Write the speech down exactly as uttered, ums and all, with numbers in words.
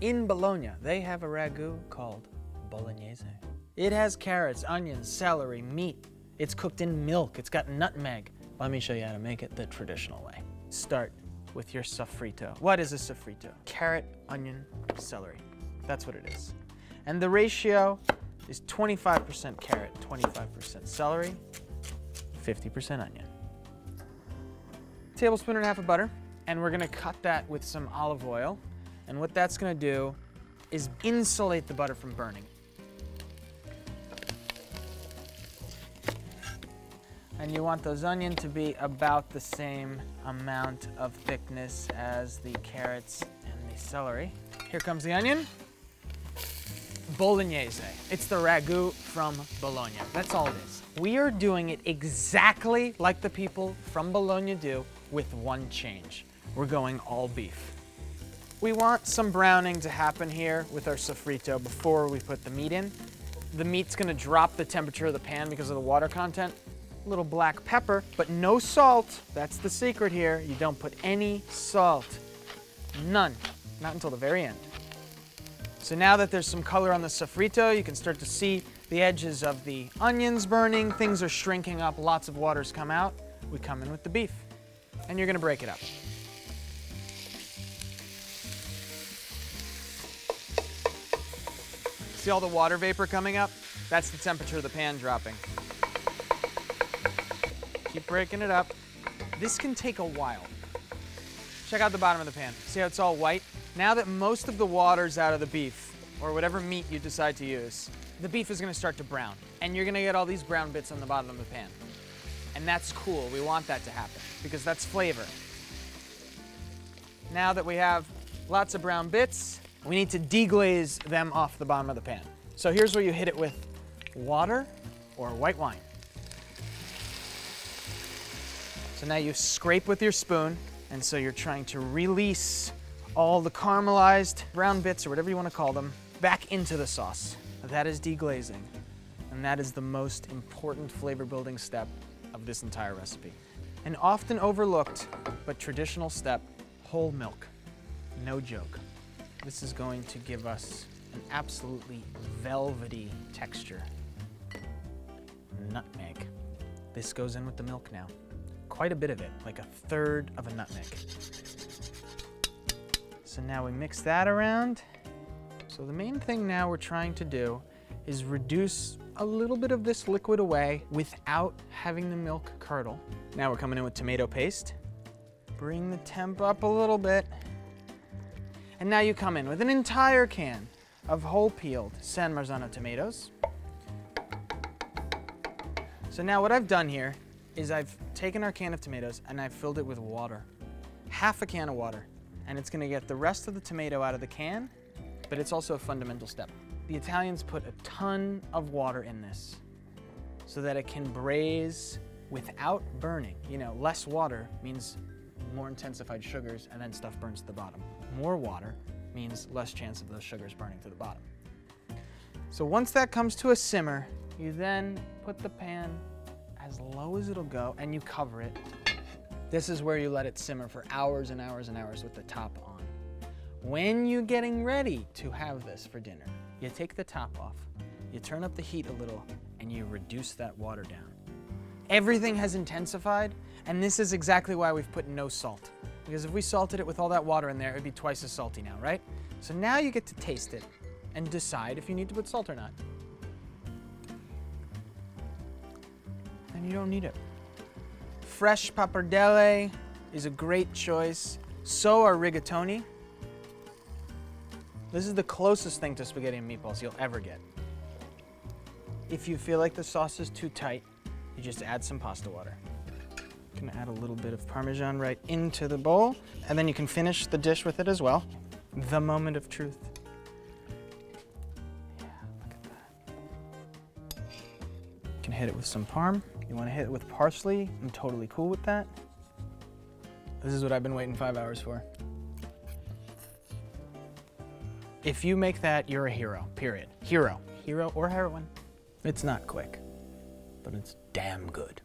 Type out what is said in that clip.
In Bologna, they have a ragu called Bolognese. It has carrots, onions, celery, meat. It's cooked in milk. It's got nutmeg. Let me show you how to make it the traditional way. Start with your soffritto. What is a soffritto? Carrot, onion, celery. That's what it is. And the ratio is twenty-five percent carrot, twenty-five percent celery, fifty percent onion. Tablespoon and a half of butter, and we're gonna cut that with some olive oil. And what that's gonna do is insulate the butter from burning. And you want those onions to be about the same amount of thickness as the carrots and the celery. Here comes the onion. Bolognese. It's the ragu from Bologna. That's all it is. We are doing it exactly like the people from Bologna do, with one change. We're going all beef. We want some browning to happen here with our soffritto before we put the meat in. The meat's gonna drop the temperature of the pan because of the water content. A little black pepper, but no salt. That's the secret here. You don't put any salt. None. Not until the very end. So now that there's some color on the soffritto, you can start to see the edges of the onions burning, things are shrinking up, lots of water's come out. We come in with the beef, and you're gonna break it up. See all the water vapor coming up? That's the temperature of the pan dropping. Keep breaking it up. This can take a while. Check out the bottom of the pan. See how it's all white? Now that most of the water's out of the beef, or whatever meat you decide to use, the beef is gonna start to brown, and you're gonna get all these brown bits on the bottom of the pan. And that's cool, we want that to happen, because that's flavor. Now that we have lots of brown bits, we need to deglaze them off the bottom of the pan. So here's where you hit it with water or white wine. So now you scrape with your spoon, and so you're trying to release all the caramelized brown bits, or whatever you want to call them, back into the sauce. That is deglazing, and that is the most important flavor-building step of this entire recipe. An often overlooked, but traditional step, whole milk. No joke. This is going to give us an absolutely velvety texture. Nutmeg. This goes in with the milk now. Quite a bit of it, like a third of a nutmeg. So now we mix that around. So the main thing now we're trying to do is reduce a little bit of this liquid away without having the milk curdle. Now we're coming in with tomato paste. Bring the temp up a little bit. And now you come in with an entire can of whole peeled San Marzano tomatoes. So now what I've done here is I've taken our can of tomatoes and I've filled it with water. Half a can of water. And it's gonna get the rest of the tomato out of the can, but it's also a fundamental step. The Italians put a ton of water in this so that it can braise without burning. You know, less water means more intensified sugars and then stuff burns to the bottom. More water means less chance of those sugars burning to the bottom. So once that comes to a simmer, you then put the pan as low as it'll go and you cover it. This is where you let it simmer for hours and hours and hours with the top on. When you're getting ready to have this for dinner, you take the top off, you turn up the heat a little, and you reduce that water down. Everything has intensified, and this is exactly why we've put no salt. Because if we salted it with all that water in there, it would be twice as salty now, right? So now you get to taste it and decide if you need to put salt or not. And you don't need it. Fresh pappardelle is a great choice. So are rigatoni. This is the closest thing to spaghetti and meatballs you'll ever get. If you feel like the sauce is too tight, you just add some pasta water. I'm gonna add a little bit of Parmesan right into the bowl, and then you can finish the dish with it as well. The moment of truth. Yeah, look at that. You can hit it with some parm. You want to hit it with parsley. I'm totally cool with that. This is what I've been waiting five hours for. If you make that, you're a hero, period. Hero. Hero or heroine. It's not quick, but it's damn good.